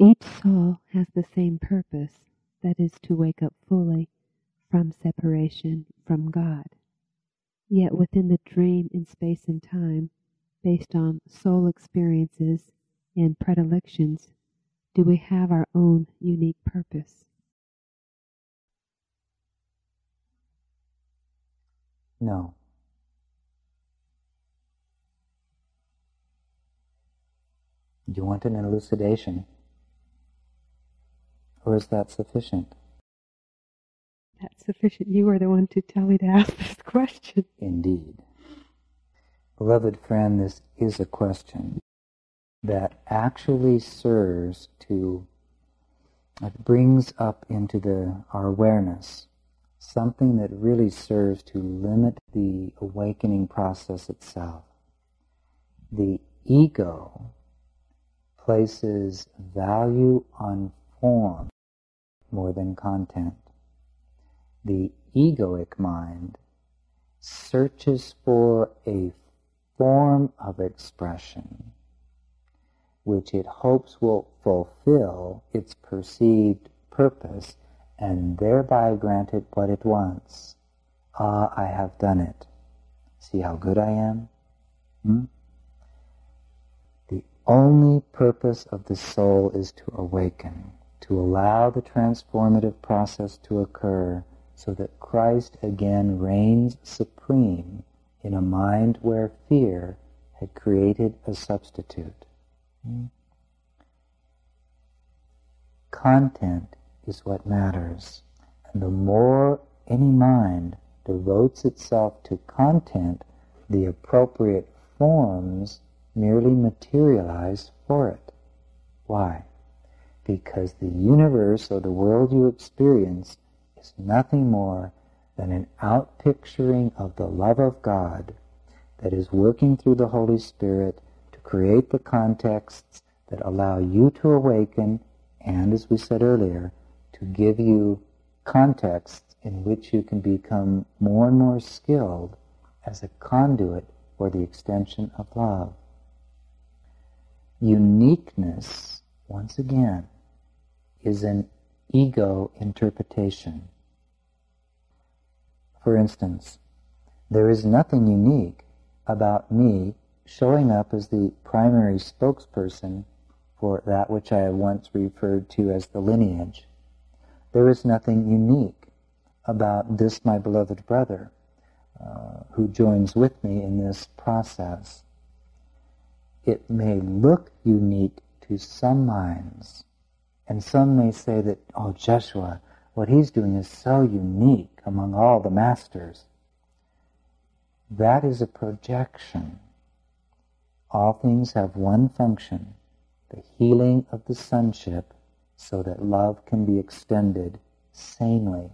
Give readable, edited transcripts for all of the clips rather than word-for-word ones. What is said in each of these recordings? Each soul has the same purpose, that is to wake up fully from separation from God. Yet within the dream in space and time, based on soul experiences and predilections, do we have our own unique purpose? No. Do you want an elucidation? Or is that sufficient? That's sufficient. You were the one to tell me to ask this question. Indeed. Beloved friend, this is a question that actually serves to, that brings up into our awareness something that really serves to limit the awakening process itself. The ego places value on form more than content. The egoic mind searches for a form of expression which it hopes will fulfill its perceived purpose and thereby grant it what it wants. Ah, I have done it. See how good I am? The only purpose of the soul is to awaken, to allow the transformative process to occur so that Christ again reigns supreme in a mind where fear had created a substitute. Content is what matters, and the more any mind devotes itself to content, the appropriate forms merely materialize for it. Why? Because the universe or the world you experience is nothing more than an outpicturing of the love of God that is working through the Holy Spirit to create the contexts that allow you to awaken and, as we said earlier, to give you contexts in which you can become more and more skilled as a conduit for the extension of love. Uniqueness, once again, is an ego interpretation. For instance, there is nothing unique about me showing up as the primary spokesperson for that which I have once referred to as the lineage. There is nothing unique about this, my beloved brother, who joins with me in this process. It may look unique to some minds, and some may say that, oh, Jeshua, what he's doing is so unique among all the masters. That is a projection. All things have one function, the healing of the sonship, so that love can be extended sanely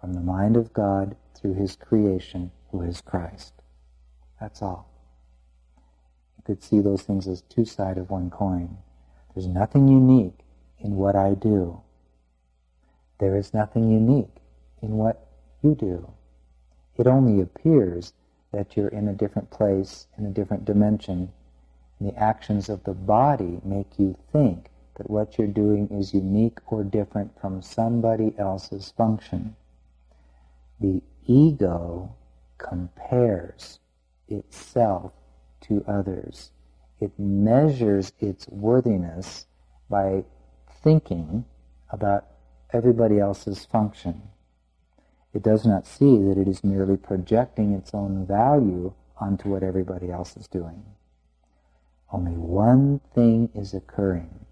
from the mind of God through His creation, who is Christ. That's all. You could see those things as two sides of one coin. There's nothing unique in what I do. There is nothing unique in what you do. It only appears that you're in a different place, in a different dimension, and the actions of the body make you think that what you're doing is unique or different from somebody else's function. The ego compares itself to others. It measures its worthiness by thinking about everybody else's function. It does not see that it is merely projecting its own value onto what everybody else is doing. Only one thing is occurring.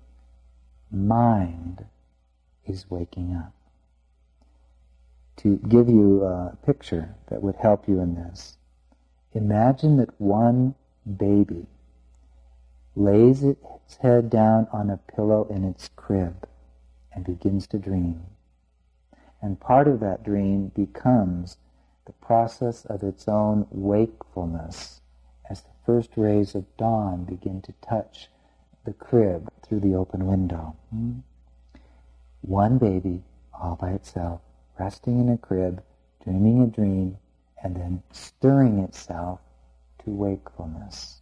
Mind is waking up. To give you a picture that would help you in this, imagine that one baby lays its head down on a pillow in its crib and begins to dream. And part of that dream becomes the process of its own wakefulness as the first rays of dawn begin to touch the crib through the open window. One baby all by itself, resting in a crib, dreaming a dream, and then stirring itself to wakefulness.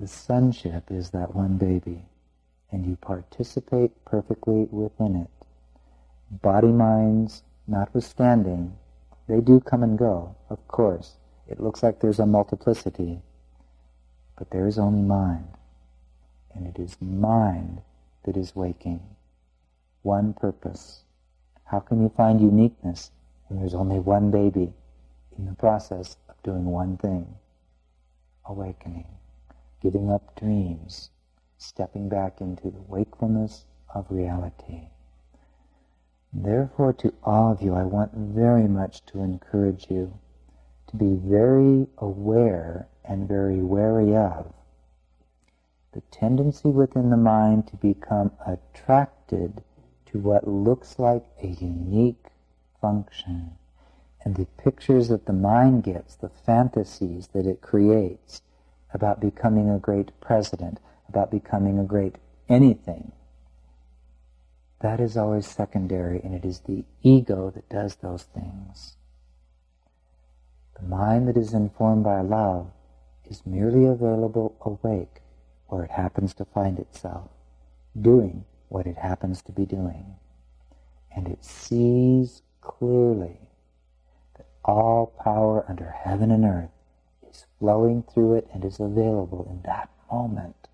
The sonship is that one baby, and you participate perfectly within it. Body minds notwithstanding, they do come and go, of course. It looks like there's a multiplicity, but there is only mind, and it is mind that is waking. One purpose. How can you find uniqueness when there's only one baby in the process of doing one thing? Awakening, giving up dreams, stepping back into the wakefulness of reality. Therefore, to all of you, I want very much to encourage you to be very aware and very wary of the tendency within the mind to become attracted to what looks like a unique function. And the pictures that the mind gets, the fantasies that it creates about becoming a great president, about becoming a great anything, that is always secondary, and it is the ego that does those things. The mind that is informed by love is merely available awake, where it happens to find itself, doing what it happens to be doing. And it sees clearly that all power under heaven and earth is flowing through it and is available in that moment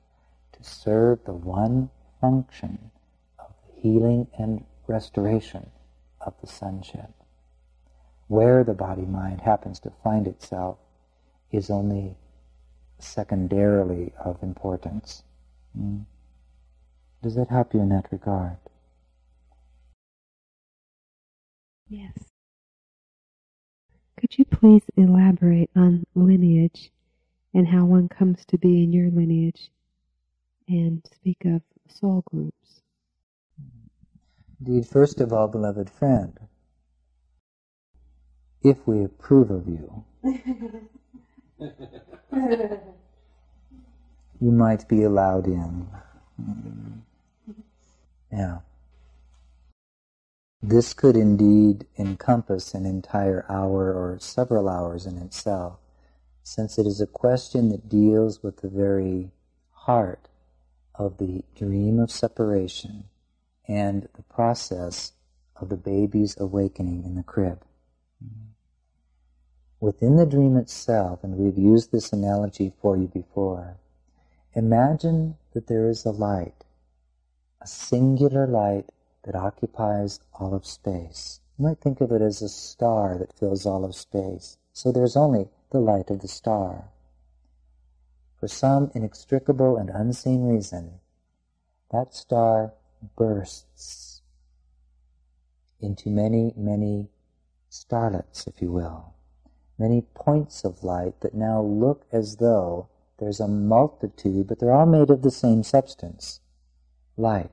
to serve the one function, healing and restoration of the sonship. Where the body-mind happens to find itself is only secondarily of importance. Does that help you in that regard? Yes. Could you please elaborate on lineage and how one comes to be in your lineage, and speak of soul groups? Indeed, first of all, beloved friend, if we approve of you, you might be allowed in. Now, this could indeed encompass an entire hour or several hours in itself, since it is a question that deals with the very heart of the dream of separation and the process of the baby's awakening in the crib. Within the dream itself, and we've used this analogy for you before, imagine that there is a light, a singular light that occupies all of space. You might think of it as a star that fills all of space, so there's only the light of the star. For some inextricable and unseen reason, that star bursts into many, many starlets, if you will, many points of light that now look as though there's a multitude, but they're all made of the same substance, light.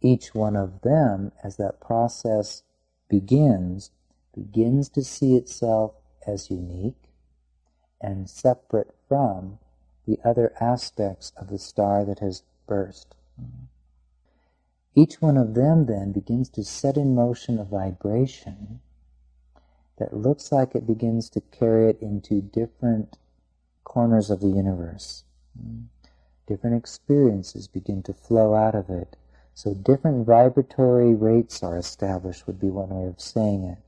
Each one of them, as that process begins to see itself as unique and separate from the other aspects of the star that has burst. Each one of them then begins to set in motion a vibration that looks like it begins to carry it into different corners of the universe. Different experiences begin to flow out of it. So different vibratory rates are established, would be one way of saying it.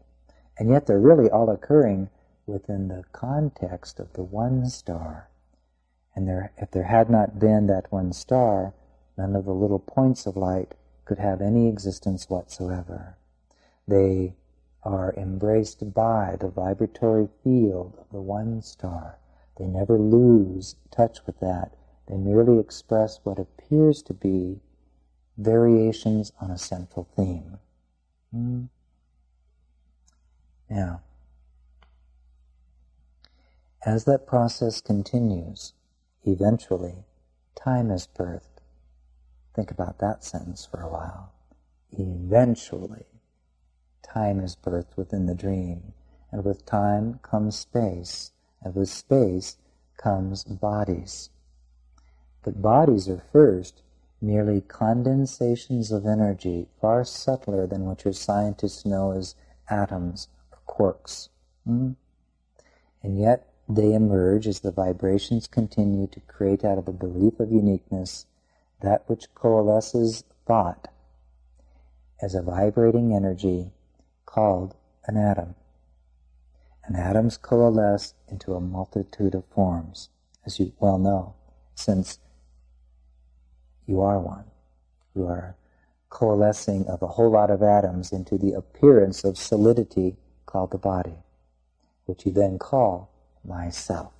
And yet they're really all occurring within the context of the one star. And if there had not been that one star, none of the little points of light could have any existence whatsoever. They are embraced by the vibratory field of the one star. They never lose touch with that. They merely express what appears to be variations on a central theme. Now, as that process continues, eventually time is birthed. Think about that sentence for a while. Eventually, time is birthed within the dream, and with time comes space, and with space comes bodies. But bodies are first merely condensations of energy, far subtler than what your scientists know as atoms or quarks. And yet, they emerge as the vibrations continue to create out of the belief of uniqueness that which coalesces thought as a vibrating energy called an atom. And atoms coalesce into a multitude of forms, as you well know, since you are one. You are coalescing of a whole lot of atoms into the appearance of solidity called the body, which you then call myself.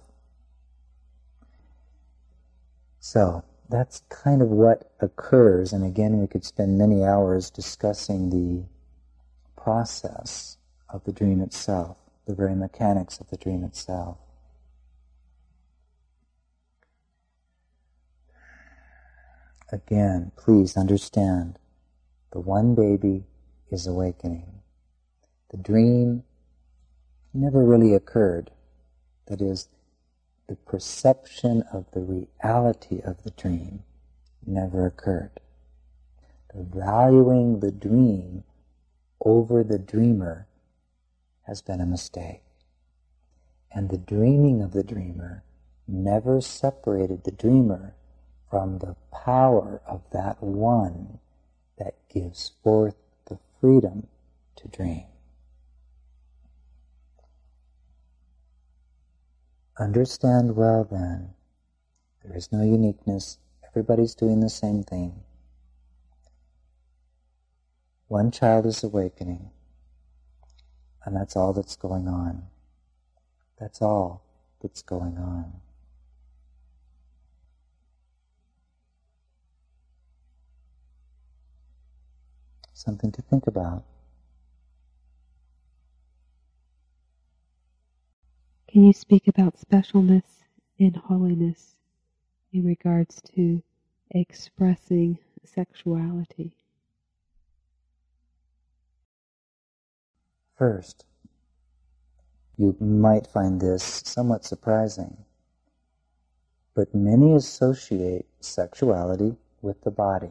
So that's kind of what occurs, and again we could spend many hours discussing the process of the dream itself, the very mechanics of the dream itself. Again, please understand, the one baby is awakening. The dream never really occurred. That is, the perception of the reality of the dream never occurred. The valuing the dream over the dreamer has been a mistake. And the dreaming of the dreamer never separated the dreamer from the power of that one that gives forth the freedom to dream. Understand well then, there is no uniqueness, everybody's doing the same thing. One child is awakening, and that's all that's going on. That's all that's going on. Something to think about. Can you speak about specialness and holiness in regards to expressing sexuality? First, you might find this somewhat surprising, but many associate sexuality with the body.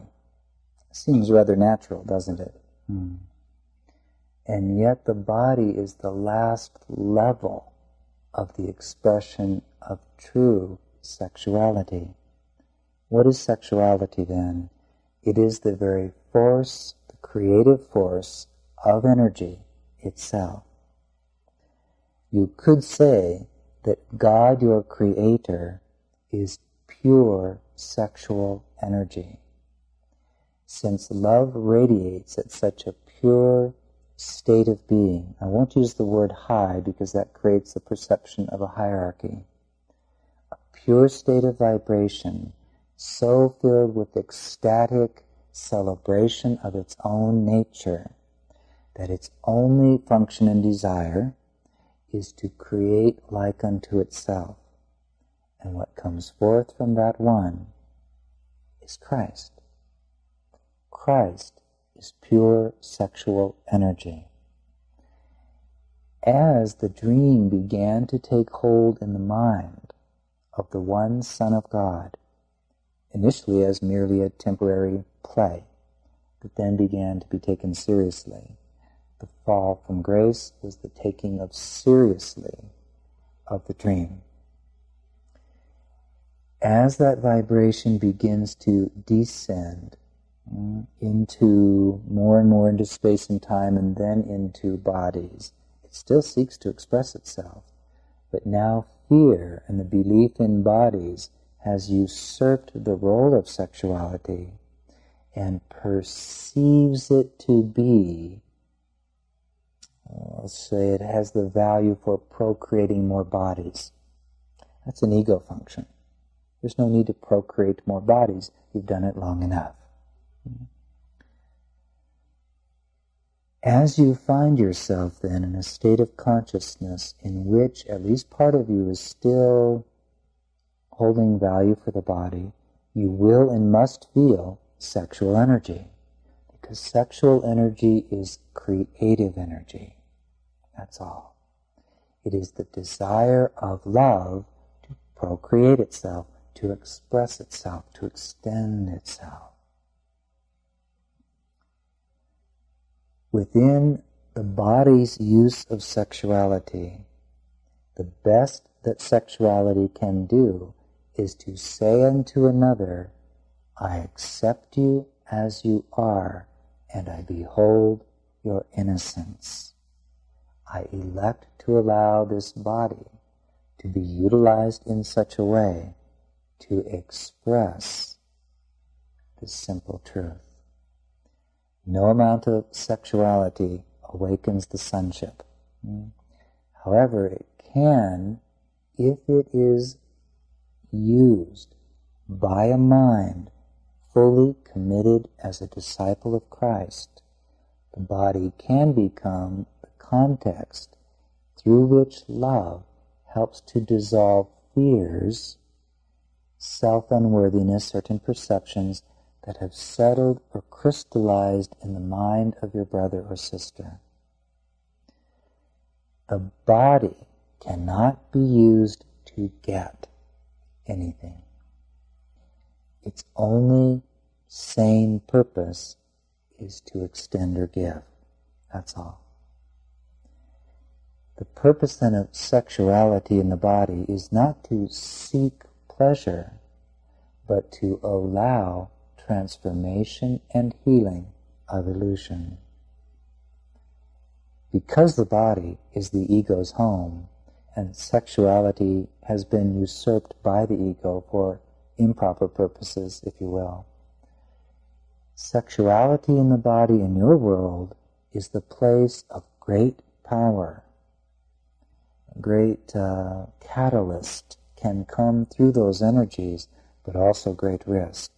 Seems rather natural, doesn't it? And yet the body is the last level of the expression of true sexuality. What is sexuality then? It is the very force, the creative force of energy itself. You could say that God, your creator, is pure sexual energy. Since love radiates at such a pure state of being, I won't use the word high because that creates the perception of a hierarchy. A pure state of vibration, so filled with ecstatic celebration of its own nature, that its only function and desire is to create like unto itself. And what comes forth from that one is Christ. Christ is pure sexual energy. As the dream began to take hold in the mind of the one Son of God, initially as merely a temporary play, but then began to be taken seriously. The fall from grace was the taking of seriously of the dream. As that vibration begins to descend into more and more into space and time and then into bodies. It still seeks to express itself, but now fear and the belief in bodies has usurped the role of sexuality and perceives it to be, let's say it has the value for procreating more bodies. That's an ego function. There's no need to procreate more bodies. You've done it long enough. As you find yourself then in a state of consciousness in which at least part of you is still holding value for the body, you will and must feel sexual energy, because sexual energy is creative energy. That's all. It is the desire of love to procreate itself, to express itself, to extend itself. Within the body's use of sexuality, the best that sexuality can do is to say unto another, I accept you as you are, and I behold your innocence. I elect to allow this body to be utilized in such a way to express this simple truth. No amount of sexuality awakens the sonship. However, it can, if it is used by a mind fully committed as a disciple of Christ, the body can become the context through which love helps to dissolve fears, self-unworthiness, certain perceptions that have settled or crystallized in the mind of your brother or sister. The body cannot be used to get anything. Its only sane purpose is to extend or give. That's all. The purpose then of sexuality in the body is not to seek pleasure, but to allow transformation and healing of illusion. Because the body is the ego's home, and sexuality has been usurped by the ego for improper purposes, if you will, sexuality in the body in your world is the place of great power. A great catalyst can come through those energies, but also great risk,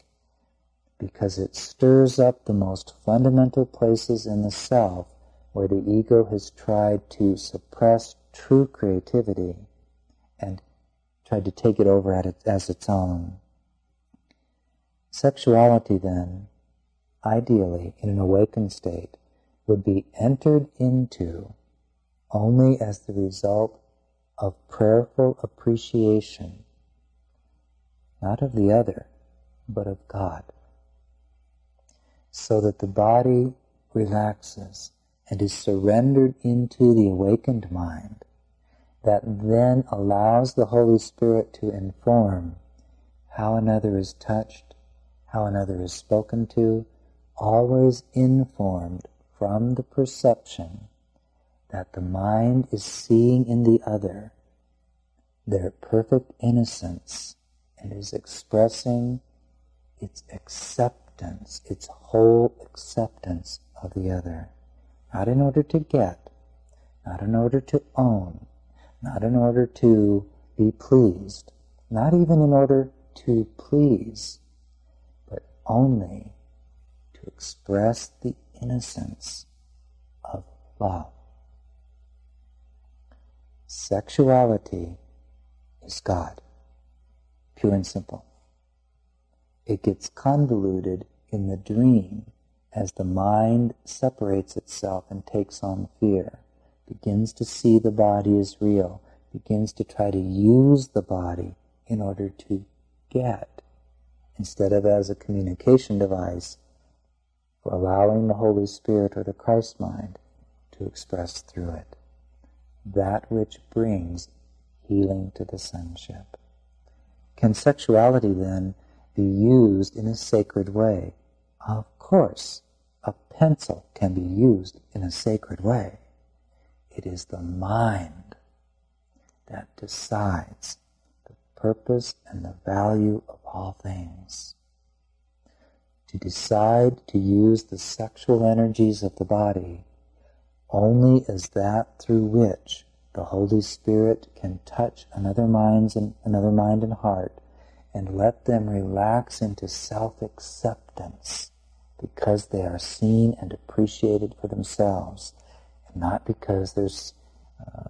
because it stirs up the most fundamental places in the self where the ego has tried to suppress true creativity and tried to take it over as its own. Sexuality then, ideally, in an awakened state, would be entered into only as the result of prayerful appreciation, not of the other, but of God, so that the body relaxes and is surrendered into the awakened mind that then allows the Holy Spirit to inform how another is touched, how another is spoken to, always informed from the perception that the mind is seeing in the other their perfect innocence and is expressing its acceptance, its whole acceptance of the other. Not in order to get, not in order to own, not in order to be pleased, not even in order to please, but only to express the innocence of love. Sexuality is God, pure and simple. It gets convoluted in the dream as the mind separates itself and takes on fear, begins to see the body as real, begins to try to use the body in order to get, instead of as a communication device for allowing the Holy Spirit or the Christ mind to express through it that which brings healing to the sonship. Can sexuality then be used in a sacred way? Of course, a pencil can be used in a sacred way. It is the mind that decides the purpose and the value of all things. To decide to use the sexual energies of the body only as that through which the Holy Spirit can touch another mind and heart and let them relax into self-acceptance, because they are seen and appreciated for themselves, and not because there's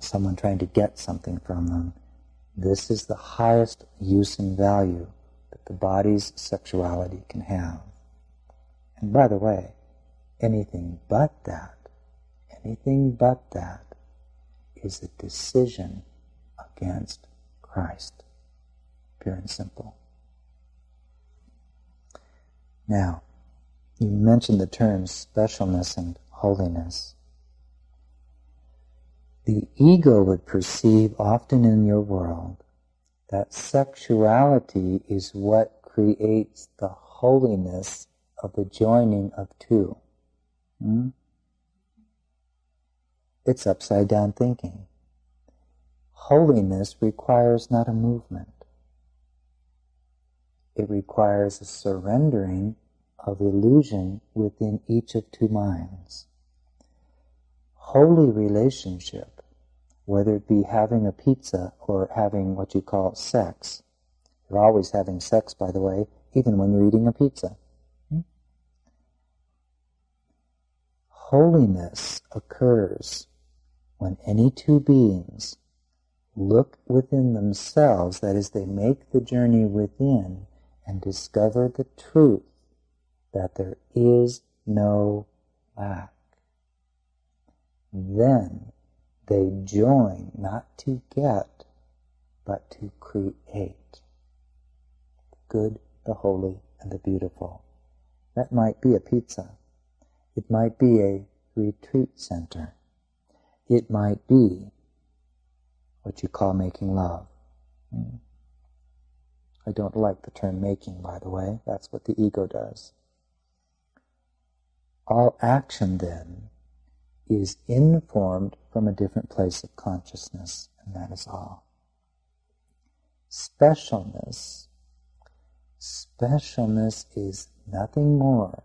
someone trying to get something from them. This is the highest use and value that the body's sexuality can have. And by the way, anything but that, is a decision against Christ, pure and simple. Now, you mentioned the terms specialness and holiness. the ego would perceive often in your world that sexuality is what creates the holiness of the joining of two. It's upside down thinking. Holiness requires not a movement. It requires a surrendering of illusion within each of two minds. Holy relationship, whether it be having a pizza or having what you call sex — you're always having sex, by the way, even when you're eating a pizza. Holiness occurs when any two beings look within themselves, that is, they make the journey within and discover the truth that there is no lack. Then they join not to get, but to create the good, the holy, and the beautiful. That might be a pizza. It might be a retreat center. It might be what you call making love. I don't like the term making, by the way. That's what the ego does. All action, then, is informed from a different place of consciousness, and that is all. Specialness. Specialness is nothing more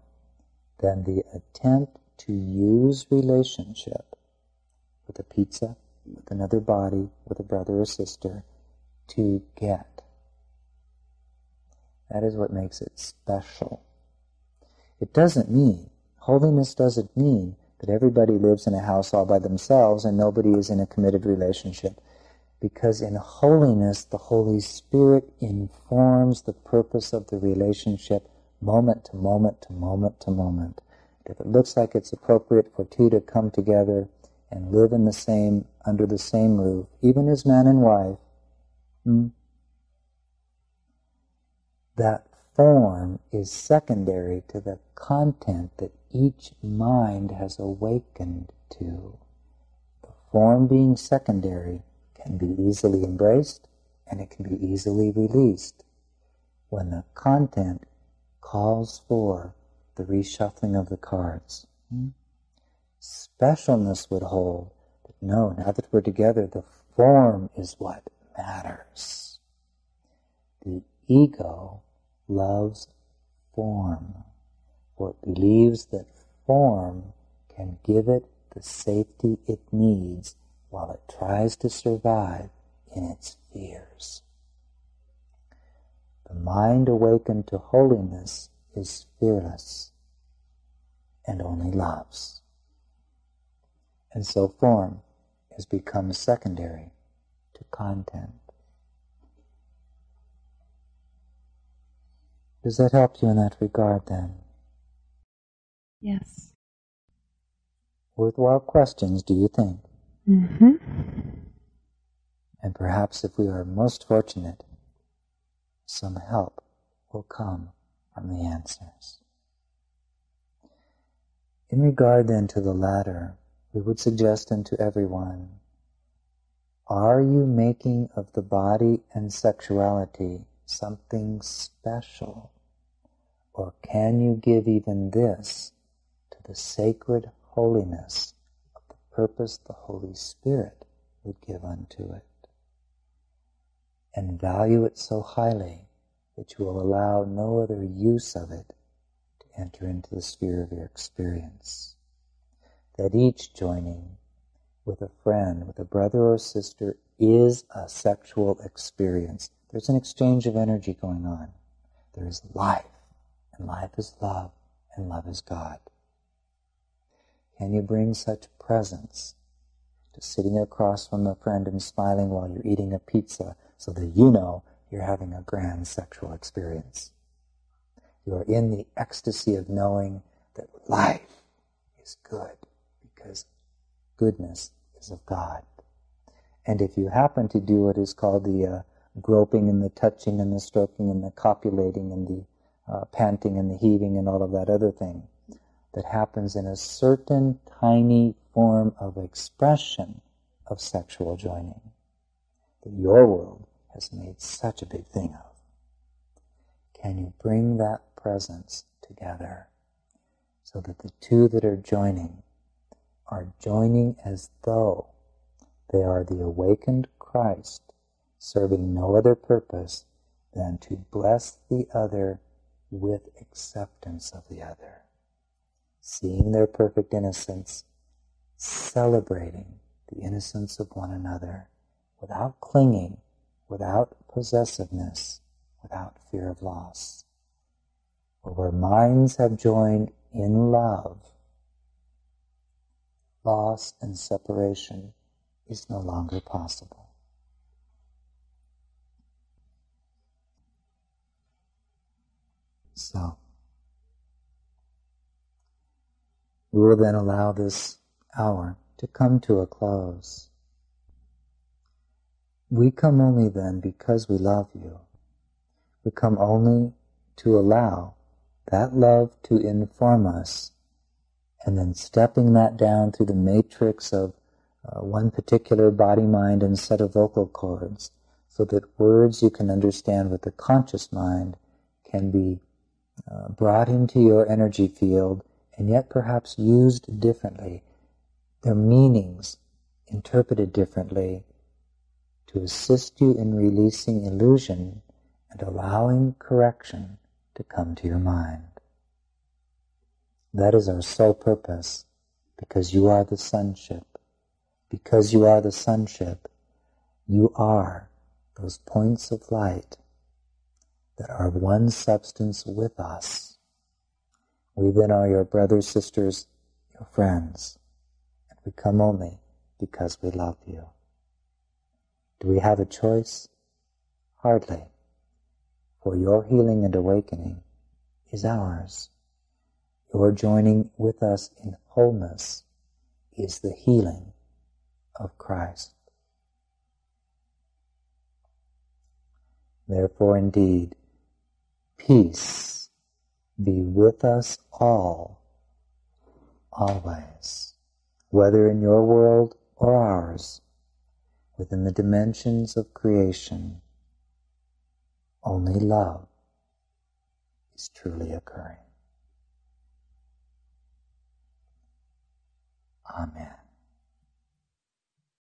than the attempt to use relationship with a pizza, with another body, with a brother or sister, to get. That is what makes it special. It doesn't mean, holiness doesn't mean that everybody lives in a house all by themselves and nobody is in a committed relationship. Because in holiness, the Holy Spirit informs the purpose of the relationship moment to moment to moment to moment. If it looks like it's appropriate for two to come together and live in the same, under the same roof, even as man and wife, that form is secondary to the content that each mind has awakened to. The form being secondary can be easily embraced and it can be easily released when the content calls for the reshuffling of the cards. Specialness would hold that no, now that we're together, the form is what matters. The ego loves form, for it believes that form can give it the safety it needs while it tries to survive in its fears. The mind awakened to holiness is fearless and only loves. And so form has become secondary to content. Does that help you in that regard, then? Yes. Worthwhile questions, do you think? And perhaps if we are most fortunate, some help will come from the answers. In regard, then, to the latter, we would suggest unto everyone, are you making of the body and sexuality something special? Or can you give even this to the sacred holiness of the purpose the Holy Spirit would give unto it? And value it so highly that you will allow no other use of it to enter into the sphere of your experience. That each joining with a friend, with a brother or sister, is a sexual experience. There's an exchange of energy going on. There is life, and life is love, and love is God. Can you bring such presence to sitting across from a friend and smiling while you're eating a pizza so that you know you're having a grand sexual experience? You are in the ecstasy of knowing that life is good, because goodness is of God. And if you happen to do what is called the groping and the touching and the stroking and the copulating and the panting and the heaving and all of that other thing that happens in a certain tiny form of expression of sexual joining that your world has made such a big thing of. Can you bring that presence together so that the two that are joining as though they are the awakened Christ, serving no other purpose than to bless the other with acceptance of the other, seeing their perfect innocence, celebrating the innocence of one another without clinging, without possessiveness, without fear of loss. For where minds have joined in love, loss and separation is no longer possible. So, we will then allow this hour to come to a close. We come only then because we love you. We come only to allow that love to inform us, and then stepping that down through the matrix of one particular body, mind, and set of vocal cords, so that words you can understand with the conscious mind can be brought into your energy field, and yet perhaps used differently, their meanings interpreted differently, to assist you in releasing illusion and allowing correction to come to your mind. That is our sole purpose, because you are the sonship. Because you are the sonship, you are those points of light that are one substance with us. We then are your brothers, sisters, your friends, and we come only because we love you. Do we have a choice? Hardly. For your healing and awakening is ours. Your joining with us in wholeness is the healing of Christ. Therefore, indeed, peace be with us all, always, whether in your world or ours, within the dimensions of creation. Only love is truly occurring. Amen.